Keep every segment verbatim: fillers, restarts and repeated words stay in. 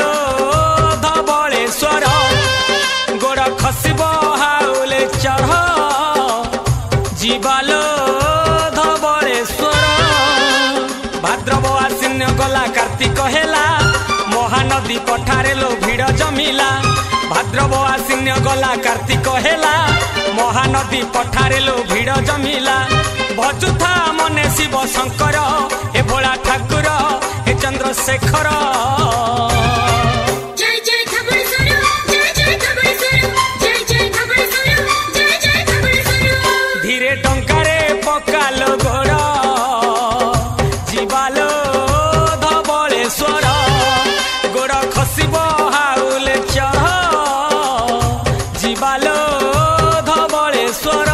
लो धबलेश्वर गोड़ खसब हाउले चढ़ जीवालो धबलेश्वर भाद्रव आश्विन गला कार्तिक हेला महानदी पठारे लो भीड़ जमिला भाद्रव आश्विन गला कार्तिक हेला महानदी पठारे लो भीड़ जमिला भजुथा मने शिव शंकर हे भोला ठाकुर हे चंद्रशेखर धीरे टंकारे पकाल घोड़ जीवालो धबलेश्वर गोड़ खसब हाउले चढ़ जीवालो धबलेश्वर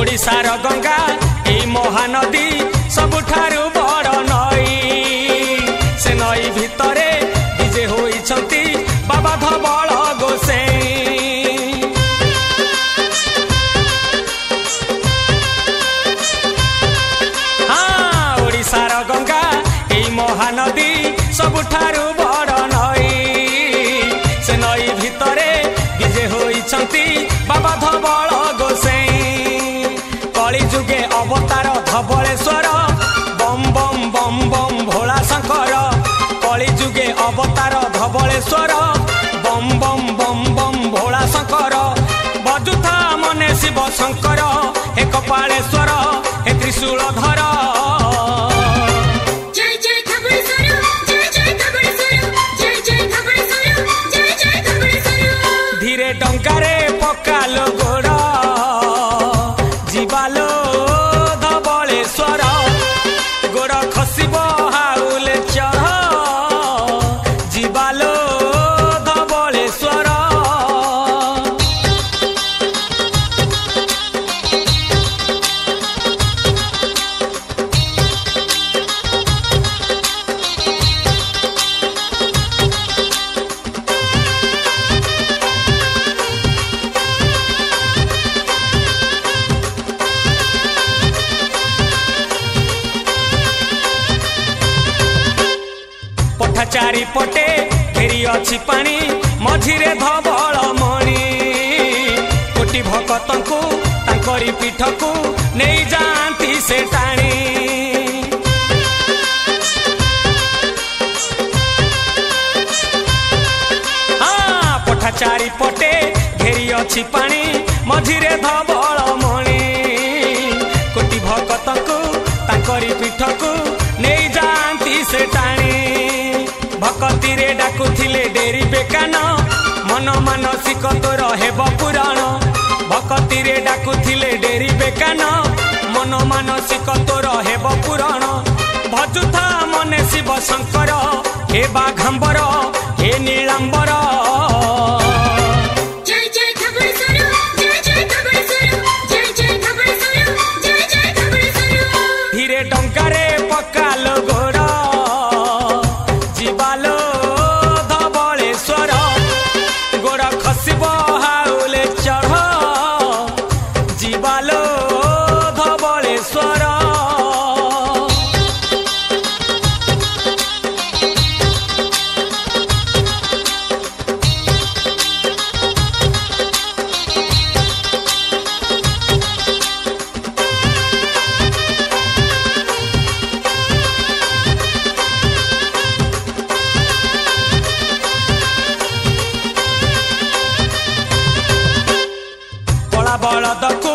ओडिशार गंगा ए महानदी सबुठारू बड़ नई से नई भितरे विजे होइछंती बाबा धबल गोसाई हाँ ओडिशार गंगा ए महानदी सबुठारू बड़ नई से नई भितरे विजे होइछंती बाबा धबल गोसाई जुगे अवतार धबलेश्वर बम बम बम बम भोला शंकर कली जुगे अवतार धबलेश्वर बम बम बम बम भोला शंकर बजुथा मने शिव शंकर हे कपालेश्वर हे त्रिशूलधर धीरे टंकारे पकाल घोड़ जीवालो धबलेश्वर गोड़ खसब हाउले चढ़ जीवालो धबलेश्वर चारी पटे घेरी अछि पानी मझिरे धबल मणि कोटी भक्त को तांकरी पीठ को नहीं जानती से टाणी हाँ पठा चारी पटे घेरी अछि पानी मझिरे धबल मणि कोटी भक्त को तांकरी पीठ को नहीं जानती से टाणी भक्ति रे डाकुथिले डेरी बेकान मन मानसिक तोर हेब पुराण भक्ति रे डाकुथिले डेरी बेकान मन मानसिक तोर हेब पुराण भजुथा मने शिव शंकर हे बाघांबर हे नीलांबर धीरे टंकारे पकाल घोड़ जीवालो धबलेश्वर गोड़ खसब हाउले चढ़ जीवालो धबलेश्वर बलद को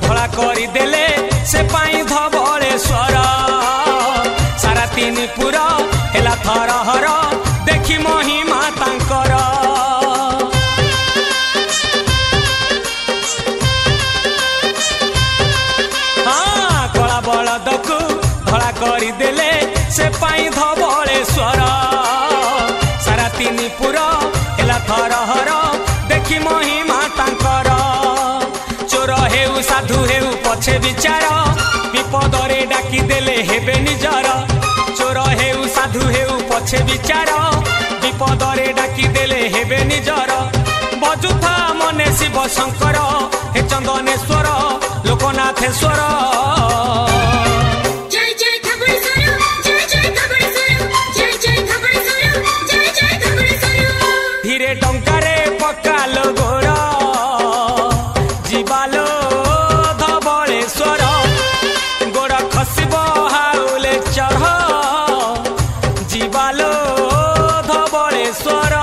भोला करी देले से पाई धबलेश्वर सारा तीन पुरा हेला थर हर देखी महिमा तांकर हाँ कला बलद को भोला करी देले से पाई धबलेश्वर सारा तीन पुरा हेला थर हर देखी महिमा तांकर। पछे विचार विपदरे डाकी देले हेबे निजर चोर हेउ साधु हेउ पछे विचार विपदरे डाकी देले हेबे निजर बजुथा मने शिव शंकर हे चंदनेश्वर लोकनाथेश्वर धीरे डंकारे पकाल गोड़ जीवालो धबलेश्वर गोड़ खसब हाउले चढ़ जीवालो धबलेश्वर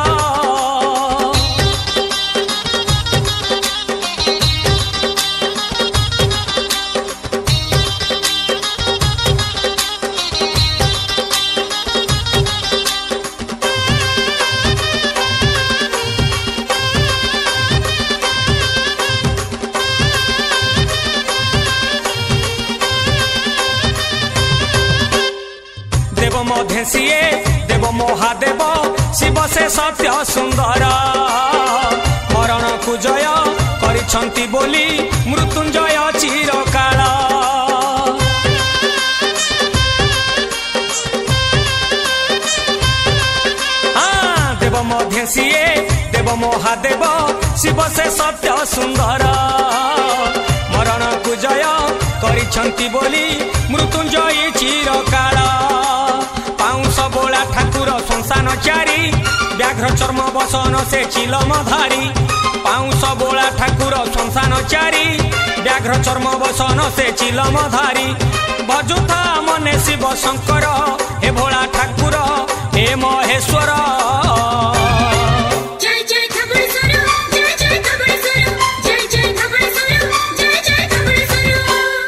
देव मधे सीए देव महादेव शिव से सत्य सुंदर मरण को जय करिछंती बोली मृत्युंजय चिरकाल हाँ देव मधे सीए देव महादेव शिव से सत्य सुंदर मरण को जय करिछंती बोली मृत्युंजय चिरकाल बोला ठाकुर शमशान चारी व्याघ्र चर्म बसन से चिलम धारी पाउस बोला ठाकुर शमशान चारी व्याघ्र चर्म बसन से चिलम धारी भजुता मने शिव शंकर हे भोला ठाकुर हे महेश्वर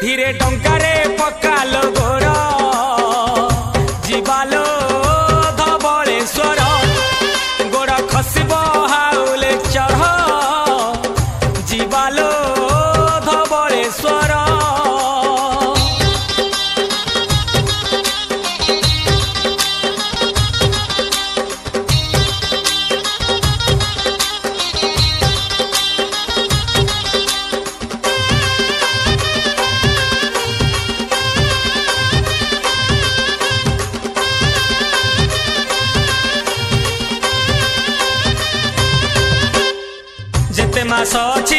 धीरे डंकारे पकाल गोड़ जीवालो मास अच्छी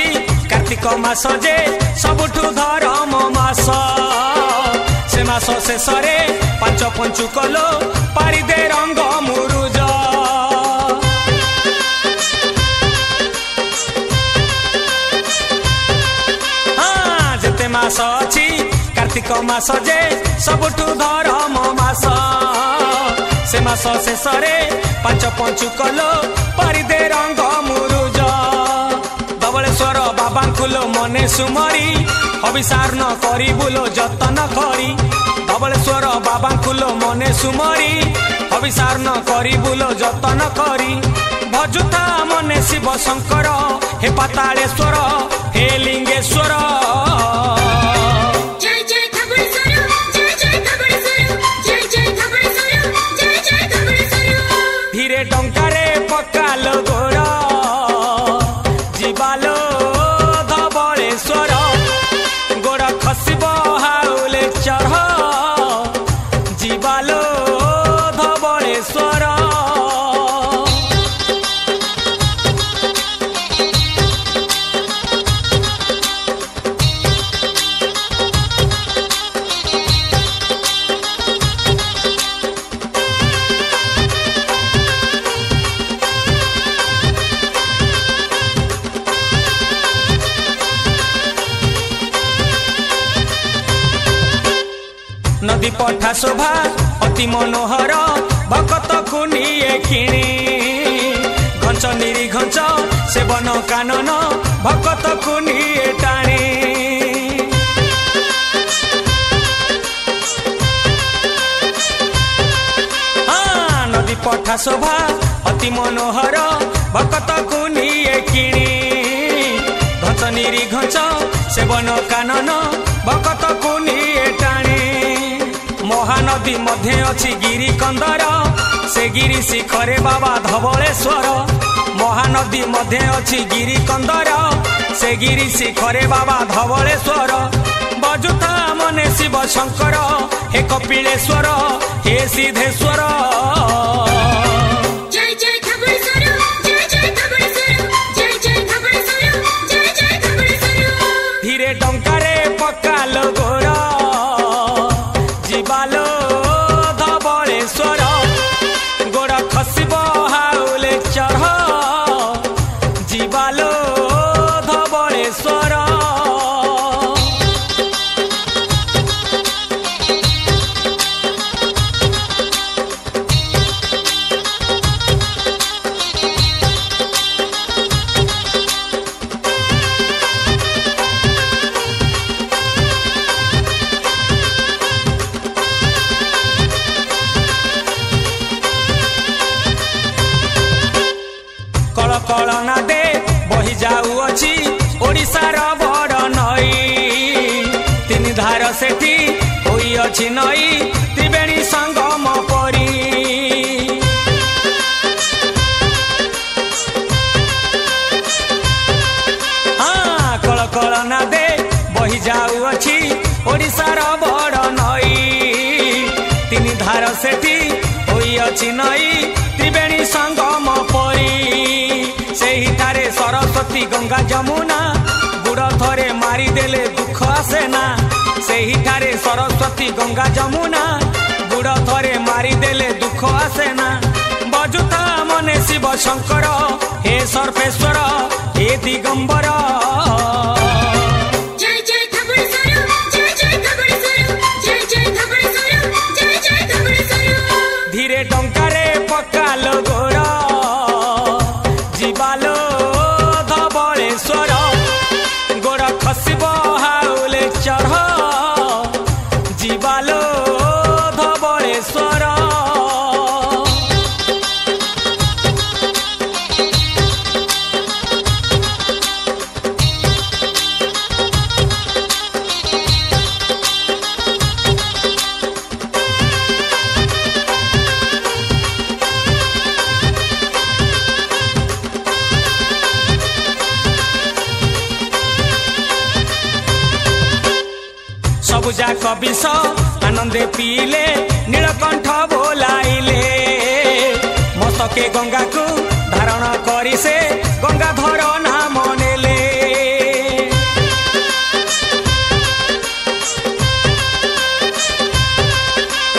कार्तिक मास जे सबुठु धरम मास से मास शेष पांच पंचु कलो पारि दे रंग मुरुज हाँ जेते मास अच्छी कार्तिक मास जे सबुठु धरम मास से मास शेष पांच पंचु कलो पारि दे रंग मुरुज धबलेश्वर बाबा खुलो मने सुमरी अभिसार न करी बुलो जतन करी धबलेश्वर बाबा खुलो मने सुमरी अभिसार न करी बुलो जतन करी भजुता मने शिव शंकर हे पातालेश्वर हे लिंगेश्वर धीरे डंकारे पकाल गोड़ जीवालो धबलेश्वर गोड़ खसब हाउले चढ़ जीवालो धबलेश्वर नदी पठा शोभा अति मनोहर भक्त को निये किणी घंच निरी घंच सेवन कानन भक्त को निये टाणी हाँ नदी पठा शोभा अति मनोहर भक्त को निये किणी घंच निरी घंच सेवन कानन भक्त को निये टाणी महानदी मध्य अच्छी गिरी कंदर से गिरी शिखरे बाबा धबलेश्वर महानदी मध्य अच्छी गिरी कंदर से गिरी शिखरे बाबा धबलेश्वर बजुता मने शिव शंकर हे कपिलेश्वर हे सिद्धेश्वर। जय जय धबलेश्वर जय जय धबलेश्वर जय जय धबलेश्वर जय जय धबलेश्वर। धीरे डंकारे पकालो गोर जीवालो धबलेश्वर गोड़ खसब हाउले चढ़ जीवालो धबलेश्वर। कलना दे बही जाऊ अछि ओडिसा रा बड़ नई तीन धार सेठी होई अछि नई त्रिवेणी संगम परी। हाँ कल कलना दे बही जाऊ अछि ओडिसा रा बड़ नई तीन धार सेठी होई अछि नई त्रिवेणी संगम परी। सरस्वती गंगा जमुना बुड़ थरे मारिदेले दुख आसेना सही ठारे सरस्वती गंगा जमुना बुड़ थरे मारिदेले दुख आसेना। बजुता मने शिव शंकर हे सर्वेश्वर हे दिगंबर। जय जय धबलेश्वर जय जय धबलेश्वर जय जय धबलेश्वर जय जय धबलेश्वर। धीरे डंकारे पकालो गोर जीवालो खसब हाउले चढ़ जीवालो धबलेश्वर। सबुजा कबिष आनंदे पीले नीलकंठ बोलाइले मस्तके गंगा को धारण करी से गंगाधर नाम नेले।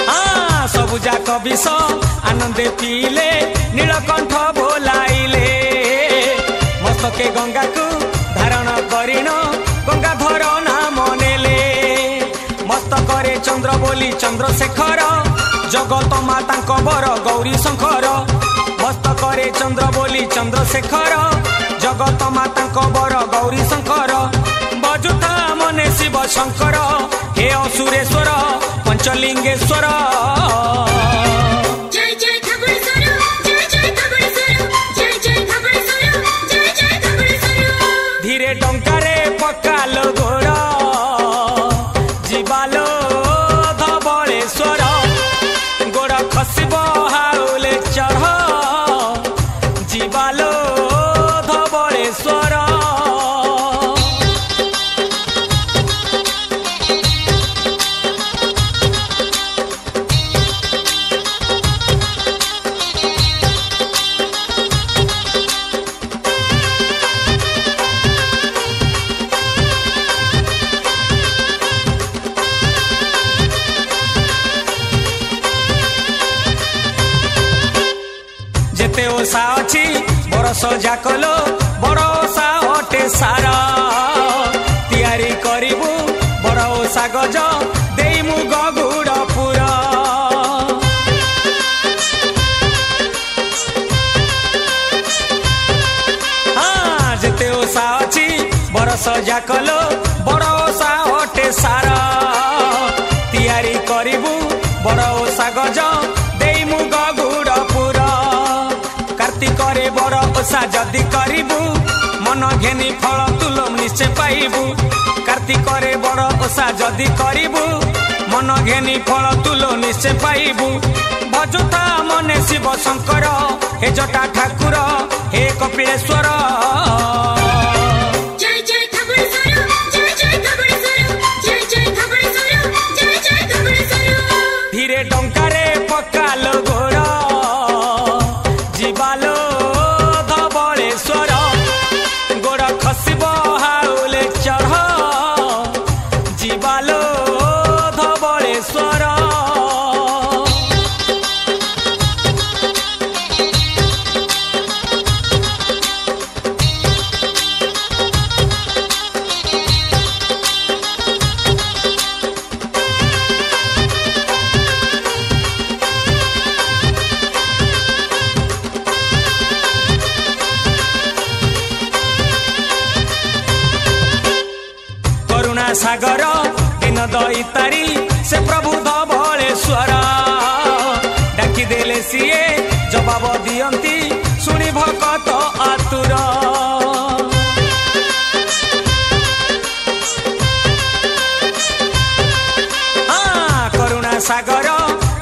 हाँ सबुजा कबिष आनंदे पीले नीलकंठ बोलाइले मस्तके गंगा को धारण करीन गंगाधर नाम नेले। मस्तकरे चंद्र बोली चंद्रशेखर जगत माता वर गौरी शंकर। मस्तकरे चंद्र बोली चंद्रशेखर जगत माता वर गौरी शंकर। बजुता मने शिव शंकर हे असुरेश्वर पंचलिंगेश्वर। जय जय धबलेश्वर जय जय धबलेश्वर जय जय धबलेश्वर जय जय धबलेश्वर। धीरे डंकारे पकालो गोर जीवालो धबलेश्वर गोड़ खसब हाउले चढ़ जीवालो धबलेश्वर। जेते ओसा अछि बरस जाकलो बड़ ओसा अटे सारा तैयारी करिबू बड़ ओसा गज देइमु गगुड़ पुर। हाँ जेते ओसा अछि बरस जाकलो बड़ ओसा अटे सारा तैयारी करिबू बड़ ओसा गज देइमु गगुड़ पुर। कार्तिकरे बर ओसा जदि करिबू मन घेनी फल तुलो निश्चय पाइबू। कार्तिकरे बर ओसा जदि करिबू मन घेनी फल तुलो निश्चय पाइबू। बजुता मने शिव शंकर हे जटा ठाकुर हे कपिलेश्वर। जय जय धबलेश्वर जय जय धबलेश्वर जय जय सागर दीन दईतारी से प्रभु धबलेश्वर डाकिदेले सीए जवाब दियंती सुनी भक्त आतुर करुणा सागर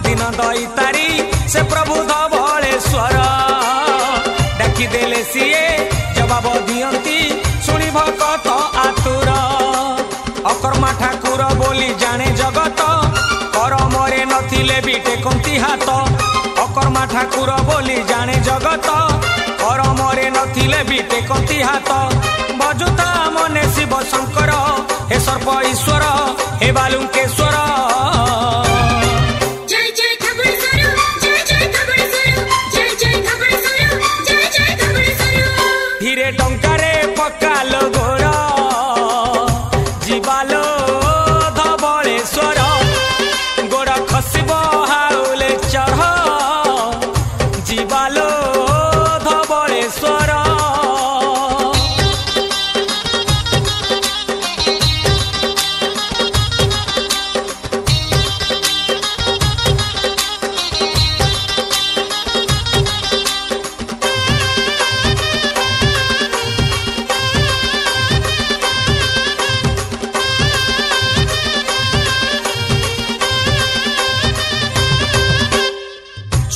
दीन दईतारी से प्रभु धबलेश्वर डाकिदेले सीए जवाब दियंती सुनी भक्त आतुर अकर्मा ठाकुर बोली जाने जगत करम रे नथिले भी टेकंती हाथ अकर्मा ठाकुर बोली जाने जगत करम रे नथिले भी टेकंती हाथ बजुता मने शिव शंकर हे सर्प ईश्वर हे बालुकेश्वर धीरे टंकारे पकाल गोर जीवालो धबलेश्वर गोड़ खसब हाउले चढ़ जीवालो धबलेश्वर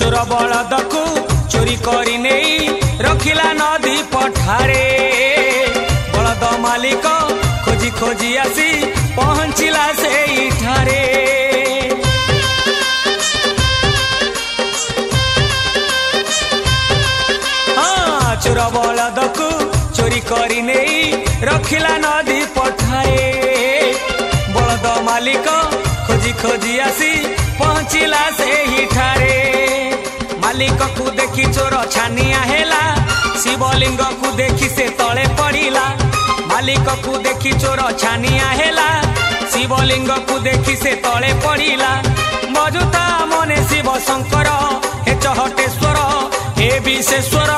चोर बलद को चोरी करी नहीं रखिला नदी पठारे बलद मालिक खोजी खोजी आसी पहुंचिला से इठारे हाँ चोर बलद को चोरी करी नहीं रखिला नदी पठाए बलद मालिक खोजी खोजी आसी पहुंचिला से इठारे मालिक को देखी चोर छानिया हेला शिवलिंग को देखी से तले पड़िला मालिक को देखी चोर छानिया हेला शिवलिंग को देखी से तले पड़िला मौजूदा मने शिव शंकर हे चहटेश्वर हे विशेश्वर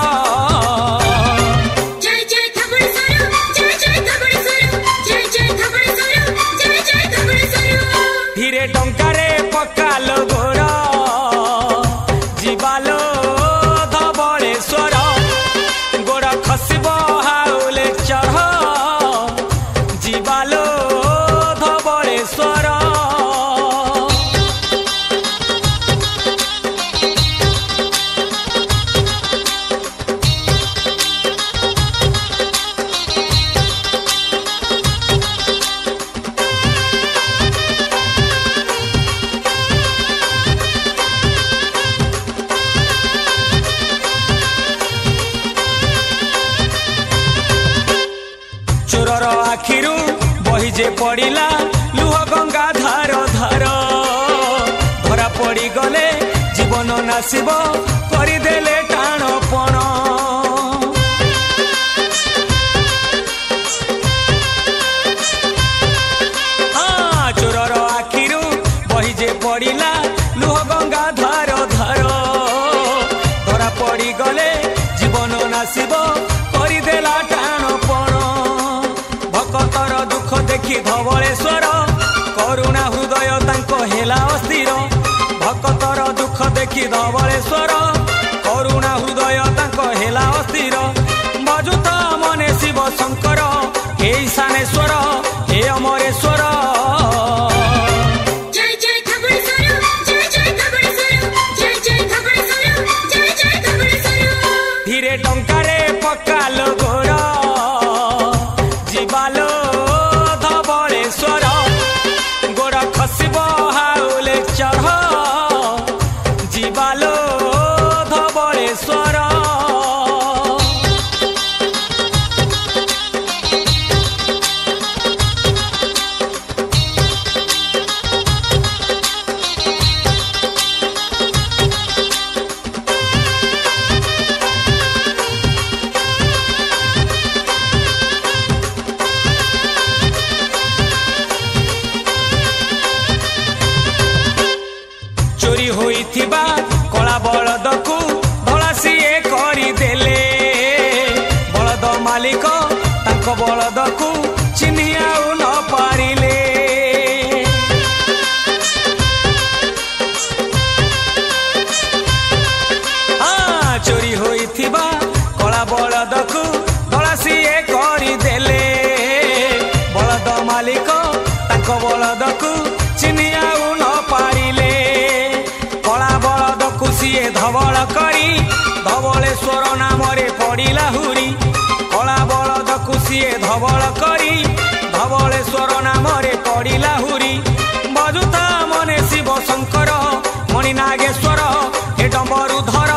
धीरे टंकारे पकाल गोर जीवालो धबलेश्वर गोड़ खसब हाउले चढ़ जीवालो धबलेश्वर चोरर आखिरू बहिजे पड़िला लुह गंगा धार धार धरा पड़ी गले जीवन नासिब करदेले टाणपण हाँ चोरर आखिरू बहिजे पड़िला लुह गंगा धार धार धरा पड़ी गले जीवन नासिब करदेला टाणपण भक्तर दुख देखी धबलेश्वर करुणा हृदय तांको हेला अस्थिर भक्तर दुख देखी धबलेश्वर करुणा हृदय तांको हेला अस्थिर मजूत मने शिव शंकर हे ईशानेश्वर हे अमरेश्वर धीरे टंकारे पकाल गोर जीवालो धबलेश्वर गोड़ खसब हाउले चढ़ जीवालो धबलेश्वर चोरी होई थिबा कला बलद को धला सीए करी देले बलद मालिक तांको बलद को चिन्हिया न पारिले मालिक ताक बलद को चिन्ह न पारे कला बलद को सीए धवल करी धवलेश्वर नाम पड़िला हुरी कला बलद को सीए धवल करी धवलेश्वर नाम पड़िला हुरी बजुता मने शिव शंकर मणिनागेश्वर हे डमरू धर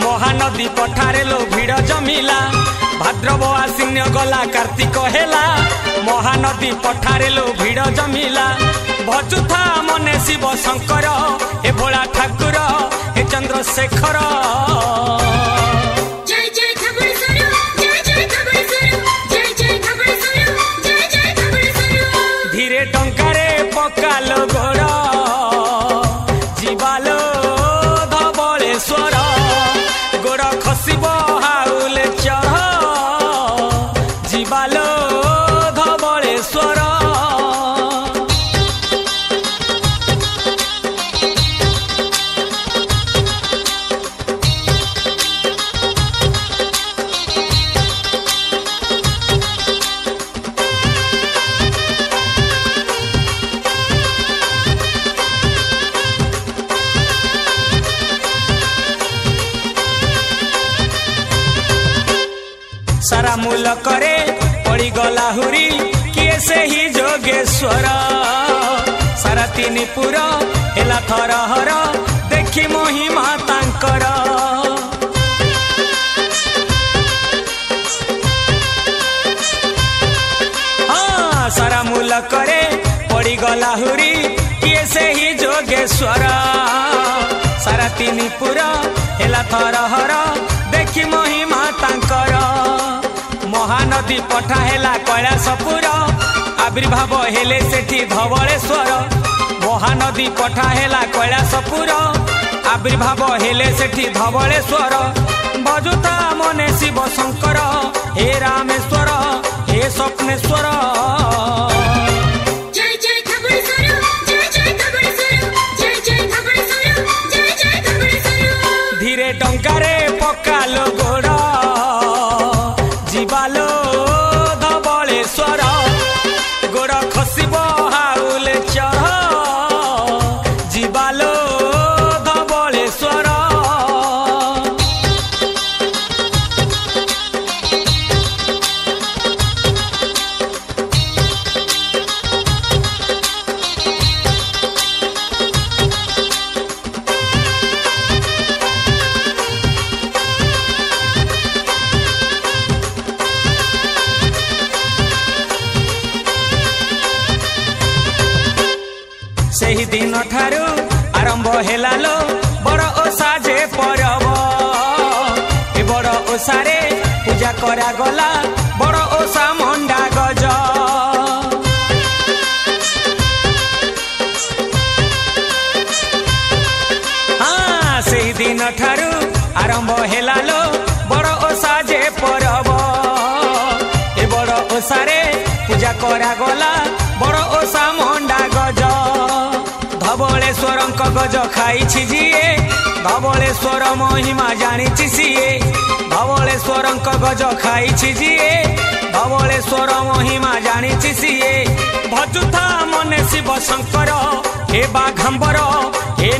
महानदी पठारे लो भीड़ जमिला भाद्रव आश्विन गला कार्तिक हेला महानदी पठारे लो भीड़ जमिला भजुथा मने शिव शंकर हे भोला ठाकुर हे चंद्रशेखर धीरे टंकारे पकाल गोड़ जीवालो धबलेश्वर गोड़ खसब हाउले चढ़ जीवालो धबलेश्वर सारा मूल करे पड़ी गला हुरी किए से ही जोगेश्वर सारा तीनी पुरा हेला थर हर देखी महिमा तांकर हाँ सारा मूल करे पड़ी गला हुरी किए से ही जोगेश्वर सारा तीनी पुरा हेला थर हर देखी महिमा तांकर महानदी पठा हेला कैलासपुर आविर्भाव हेले सेठी धवलेश्वर महानदी पठा हेला कैलासपुर आविर्भाव हेले सेठी धवलेश्वर भजुता मने शिव शंकर हे रामेश्वर हे स्वप्नेश्वर धीरे टंकारे पकाल गोड़ जीवालो धबलेश्वर गोड़ खसब हाउले चढ़ जीवालो धबलेश्वर दिन ठारू आरंभ हेला लो बड़ ओषा जे परब ए बड़ ओषारे पूजा करा गला बड़ ओषा मंडा गज हाँ से दिन ठारू आरंभ हेला लो बड़ ओषा जे परब ए बड़ ओषारे पूजा करा गला बड़ ओषा मंडा गज धबलेश्वर गज खाई जीए धबलेश्वर महिमा जानी सीए धबलेश्वर गज खाई जीए धबलेश्वर महिमा जानी सीए भजुथा मने शिव शंकर हे बाघंबर हे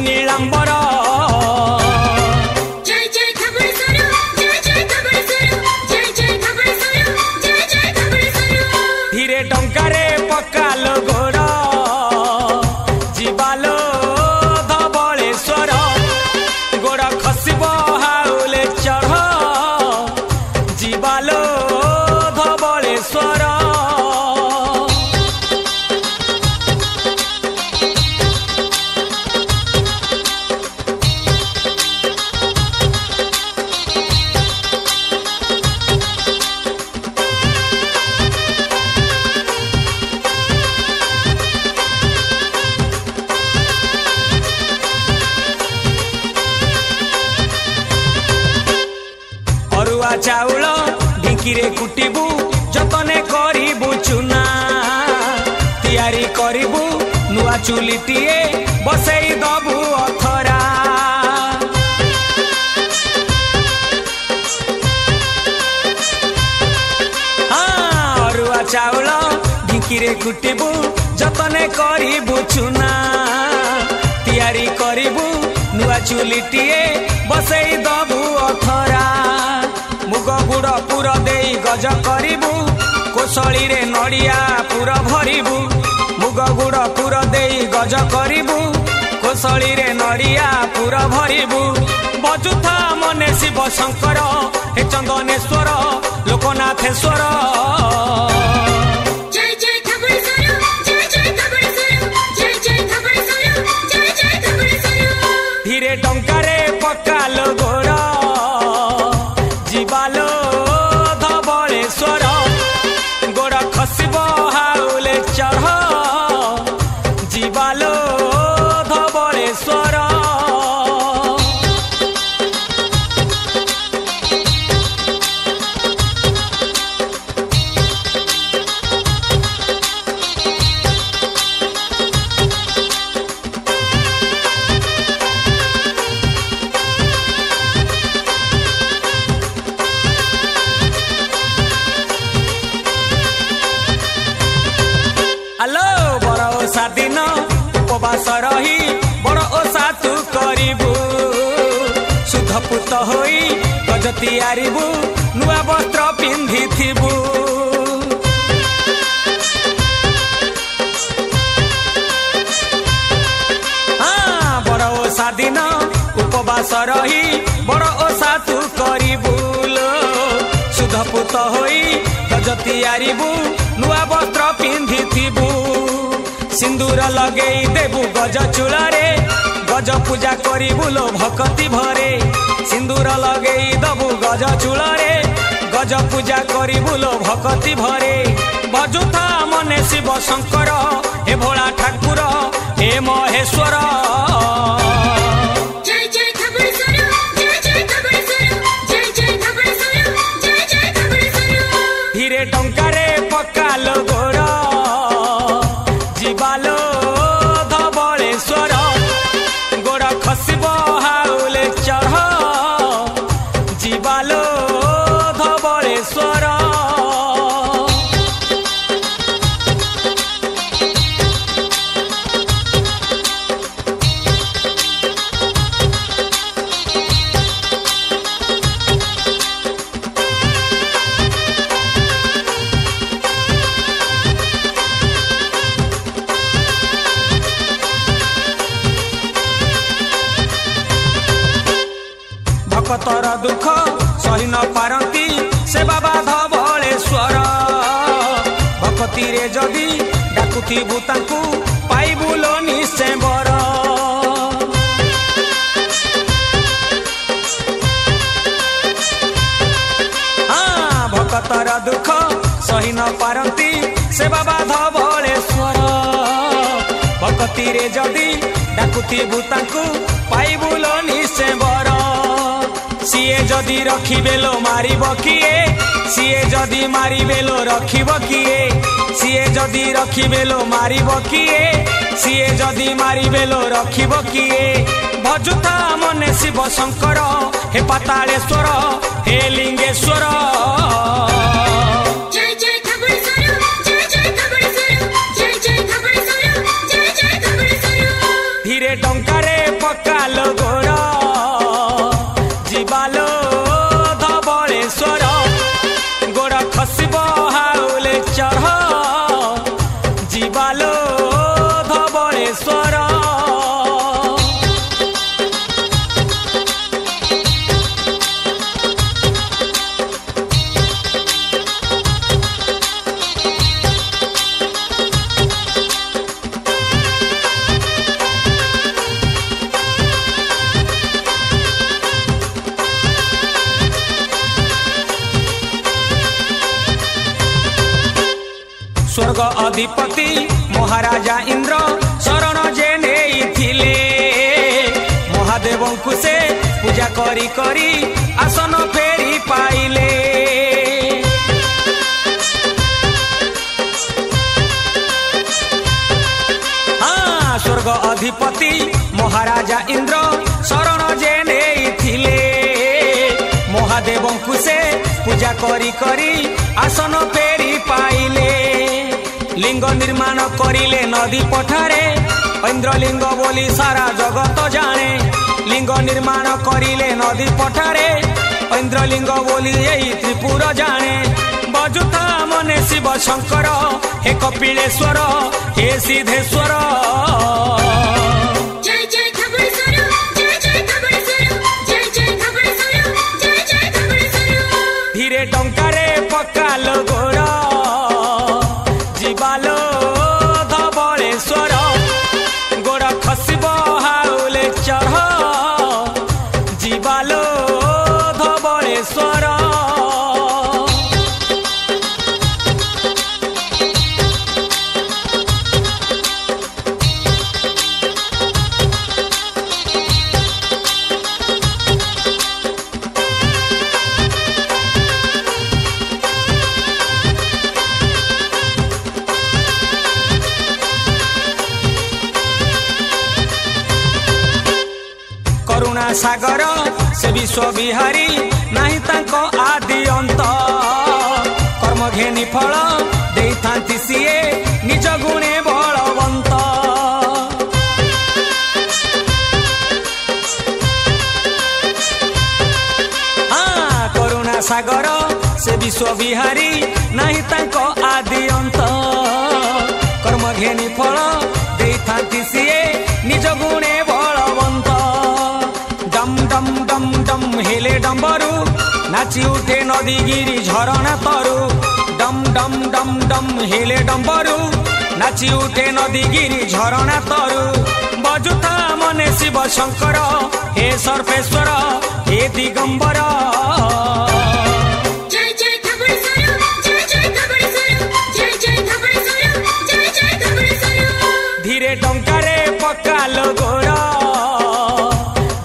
चाउल ढिंकी रे कुटिबू जतने करू चुना तैयारी करू नुआ चुलीटीए बसई दबू अथरा अरुआ चाउल ढिंकी रे कुटिबू जतने करू चुना तैयारी करू नुआ चुलीटीए बसई दबू अथरा मुग गुड़ पुर दे गज करू कोसली रे नड़िया पुर भरबू मुग गुड़ पुर दे गज करू कोसली रे नड़िया पुर भरबू बजुथा मने शिव शंकर हे चंदनेश्वर लोकनाथेश्वर धीरे डंकारे पकाल गोड़ जीवालो धबलेश्वर गोड़ खसब हाउले चढ़ जीवालो धबलेश्वर दिन उपवास रही बड़ ओसा तू करू सुधपुत होई गज तियारिबू नुआ वस्त्र पिंधि थिबू बड़ ओसा दिन उपवास रही बड़ ओसा तू करू सुधपुत होई गज तियारिबू नुआ वस्त्र पिंधि थिबू सिंदूर लगे देबू गज चूल गज पूजा करू लो भक्ति भरे सिंदूर लगे देबू गज चूल गज पूजा करू लो भक्ति भरे बजुथा मने शिव शंकर हे भोला ठाकुर हे महेश्वर धीरे टंकारे पकाल गोड़ जीवालो धबलेश्वर गोड़ खसब हाउले चढ़ जीवालो धबलेश्वर भक्तर दुख सही न पारती से बाबा धबलेश्वर भक्ति रे जदि डाकुथिबु तांकु पाइबु लो निश्चय बर भक्तर दुख सही न पारती से बाबा धबलेश्वर भक्ति रे जदि डाकुथिबु तांकु पाइबु लो निश्चय बर सीए जदि रखी बेलो मारी किए सीए जदि मारी बेलो रखी किए सीए जदि रखी बेलो मारी किए सीए जदि मारी बेलो रखी किए भजुता मने शिव शंकर हे पातालेश्वर हे लिंगेश्वर धीरे डंकारे पकाल गोड़ जीवालो धबलेश्वर गोड़ खसब हाउले चढ़ जीवालो धबलेश्वर स्वर्ग अधिपति महाराजा इंद्र शरण जे ने महादेव को से पूजा करी करी आसन फेरी पाइले हाँ स्वर्ग अधिपति महाराजा इंद्र शरण जे नेथिले महादेवंकु से पूजा करी करी आसन फेरी पाइले लिंग निर्माण करिले नदी पठारे इंद्रलिंग बोली सारा जगत जाने लिंग निर्माण करिले नदी पठारे इंद्रलिंग बोली यही त्रिपुर जाने बजुता मने शिव शंकर हे कपिलेश्वर हे सिद्धेश्वर जय जय धबलेश्वर जय जय धबलेश्वर जय जय धबलेश्वर जय जय धबलेश्वर धीरे टंकारे पकालो गोरा जीवालो धबलेश्वर गोड़ा खसब हाउले चढ़ जीवालो धबलेश्वर सागर से विश्व विहारी नहीं तांको आदि अंत कर्म घेनी फल देई थांती सीए निज गुणे बलवंत हाँ करुणा सागर से विश्व विहारी नहीं तांको आदि अंत कर्म घेनी फल देई थांती सीए निज गुणे बलवंत डम डम डम डम हेले डम्बरू नाची उठे नदी गिरी झरना तरु डम डम डम डम हेले डम्बरू नाची उठे नदी गिरी झरना तरु बजुता मने शिव शंकर हे सर्वेश्वर हे दिगंबर जय जय धबलेश्वर जय जय धबलेश्वर जय जय धबलेश्वर जय जय धबलेश्वर धीरे टंकारे पकालो गोरा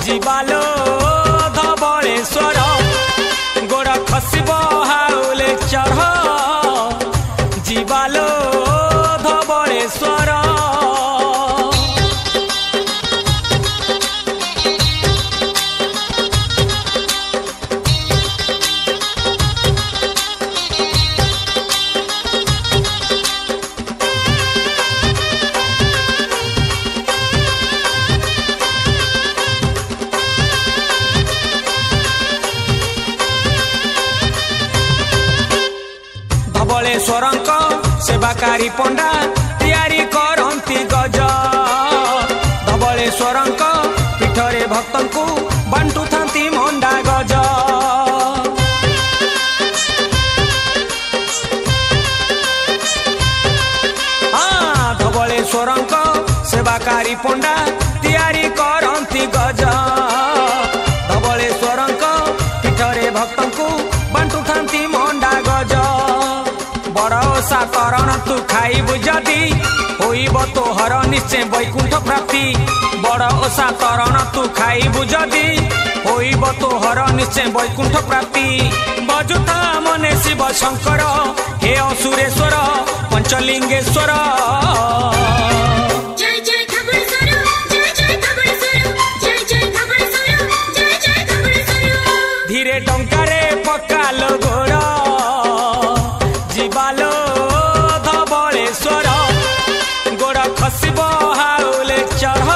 जीवालो धबलेश्वर गोड़ा खसब हाउले चढ़ जीवालो धबलेश्वर धबलेश्वरंक सेवाकारी पंडा तैयारी करती गज धबलेश्वरंक पीठरे भक्तंकु बांटु थांती मंडा गज हाँ धबलेश्वरंक सेवाकारी पंडा तैयारी करती गज धबलेश्वरंक पीठरे भक्तंकु बांटु थांती मंडा गज बड़सा तरण तू खाइबु जदि होइबो तोहर निश्चय वैकुंठ प्राप्ति बड़सा तरण तू खाइबु जदि होइबो तोहर निश्चय वैकुंठ प्राप्ति बजुता मने शिव शंकर हे असुरेश्वर पंचलिंगेश्वर जय जय धबलेश्वर जय जय धबलेश्वर जय जय धबलेश्वर जय जय धबलेश्वर धीरे टंकारे पकालो गोरा जीवालो धबलेश्वर गोड़ा खसब हाउले चढ़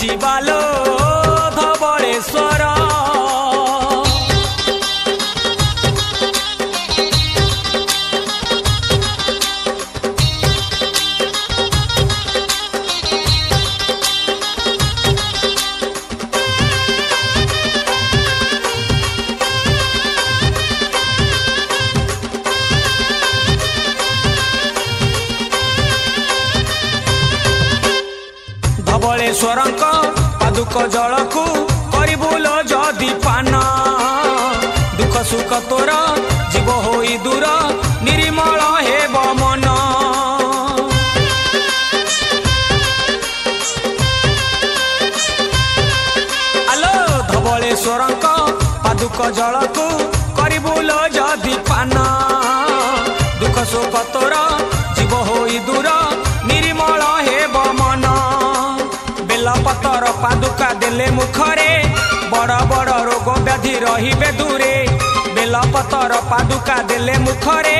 जीवालो धबलेश्वर धबलेश्वरंक पादुक जलकु करिबुल जदि पान दुख सुख तोर जीव होई दूर निर्मल हेब मन आलो धबलेश्वर पादुक जल को करबुल जदि पान दुख शोक तोर जीव हो दूर निर्मल हेब मन बेलपतर पादुका देले मुखरे बड़ बड़ रोग व्याधि रहिबे दूरे बेलपतर पादुका देले मुखरे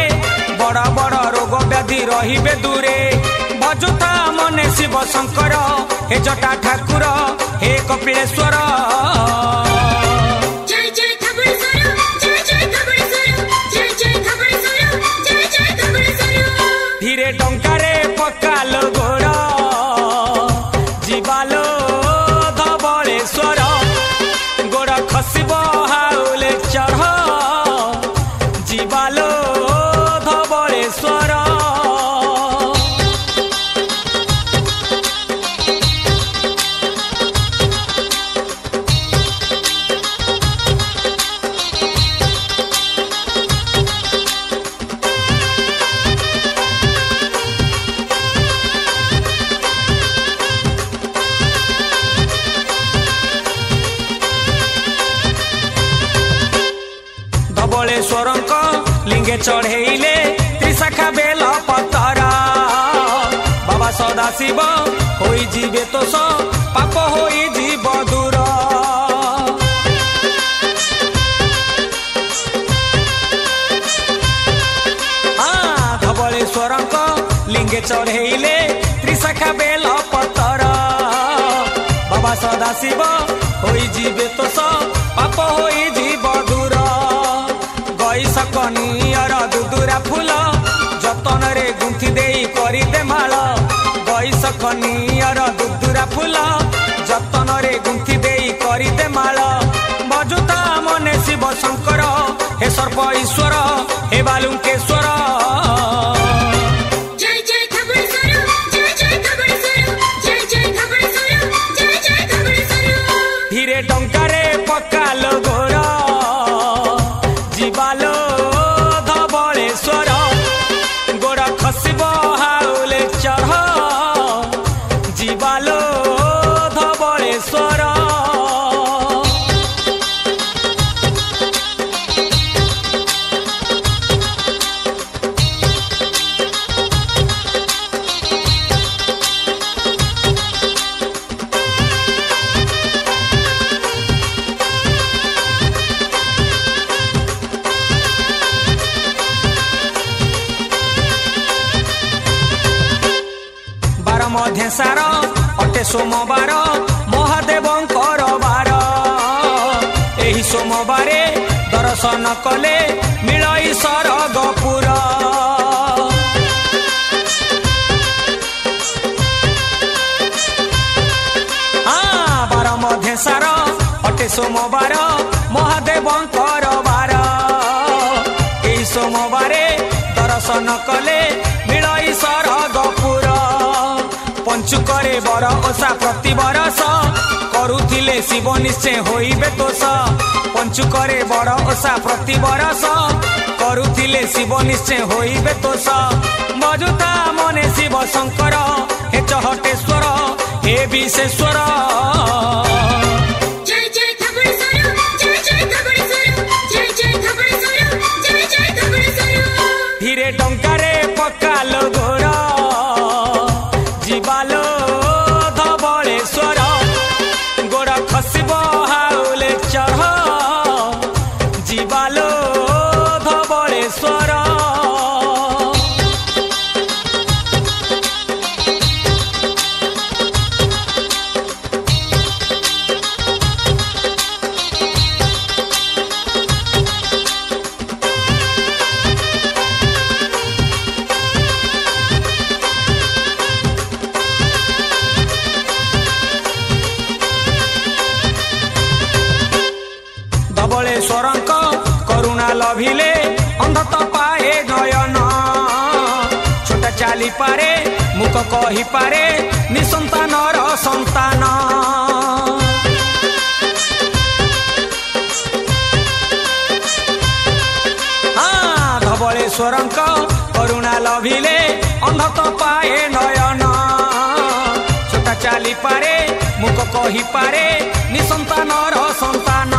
बड़ बड़ रोग व्याधि रहिबे दूरे भजुता मने शिव शंकर हे जटा ठाकुर हे कपिलेश्वर धीरे टंकारे पकालो गोड़ जीवालो धबलेश्वर गोड़ खसब हाउले चढ़ जीवालो धबलेश्वर धबलेश्वर लिंगे चढ़ेले त्रिशाखा बेल पतरा बाबा सदाशिव होई जीवे तोष पाप होई जीव दूर धबलेश्वर लिंगे चढ़ेले त्रिशाखा बेल पतरा बाबा सदाशिव होई जीवे तोष पाप होई जीव दूर सकनियर दुदुरा फूल जतन रे गुंथी देई करी दे माल गई सकनियर दुदुरा फूल जतन रे गुंथी देई करी दे माल भजुता मने शिव शंकर हे सर्व ईश्वर हे बालुकेश्वर जय जय धबलेश्वर जय जय धबलेश्वर जय जय धबलेश्वर जय जय धबलेश्वर धीरे टंकारे पकाल गोड़ जीवालो धबलेश्वर गोड़ खसब हाउले चढ़ जीवालो धबलेश्वर मधेसार अटे सोमवार महादेवंकर बार एही सोमवार दर्शन कले मिलई सरगपुर बार मधेसार अटे सोमवार महादेवंकर बार एही सोमवार दर्शन कले मिलई सरगपुर पंचुकरे बर ओषा प्रति बरस करुथिले शिव निश्चय होइबे तोष पंचुकरे बर ओषा प्रति बरस करुथिले शिव निश्चय होइबे तोष मजुता मने शिव शंकर हे चहटेश्वर हे विशेश्वर जय जय धबलेश्वर जय जय धबलेश्वर जय जय धबलेश्वर जय जय धबलेश्वर धीरे टंकारे पकाल गोड़ जीवालो धबलेश्वर गोड़ खसब हाउले चढ़ जीवालो धबलेश्वर धबलेश्वर करुणा लभिले अंधत पाए नयन छोटा चाली पारे मुख कही पारे निसंतान र संतान धबलेश्वर करुणा लभिले अंधत पाए नयन छोटा चाली पारे मुख कही पारे निसंतान र संतान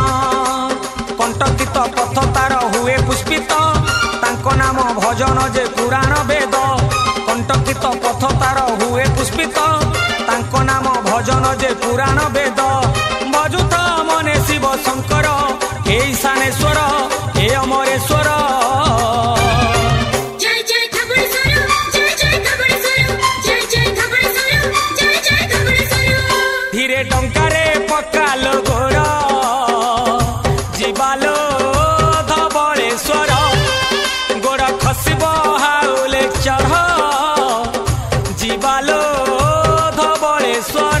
भजन जे पुराण वेद कंटकित पथ तार हुए पुष्पित तांको नाम भजन जे पुराण वेद भजुत मने शिव शंकर हे ईशानेश्वर हे अमरेश्वर धीरे टंकारे पकाल गोर जीवालो धबळेश्वर गोड़ खसब हाउले चढ़ जीवालो धबळेश्वर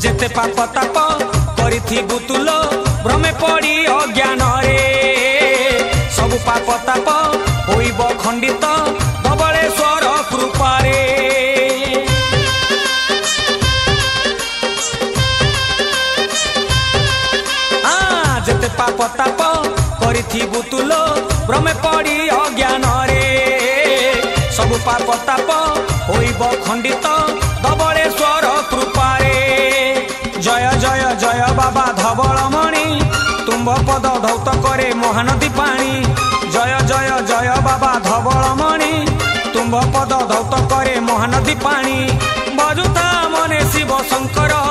जेते पाप ताप करिथिबु तुलो भ्रमे पड़ी अज्ञान रे सबु पाप ताप होइब खंडित धबळेश्वर कृपा रे आ जेते पाप ताप करिथिबु तुलो भ्रमे पड़ी अज्ञान रे सबु पाप ताप होइब खंडित धबळेश्वर कृपा रे जय जय जय बाबा धबळमणि तुम्ब पद धौत करे महानदी पाणी जय जय जय बाबा धबळमणि तुम्ब पद धौत करे महानदी पाणी भजुता मने शिव शंकर।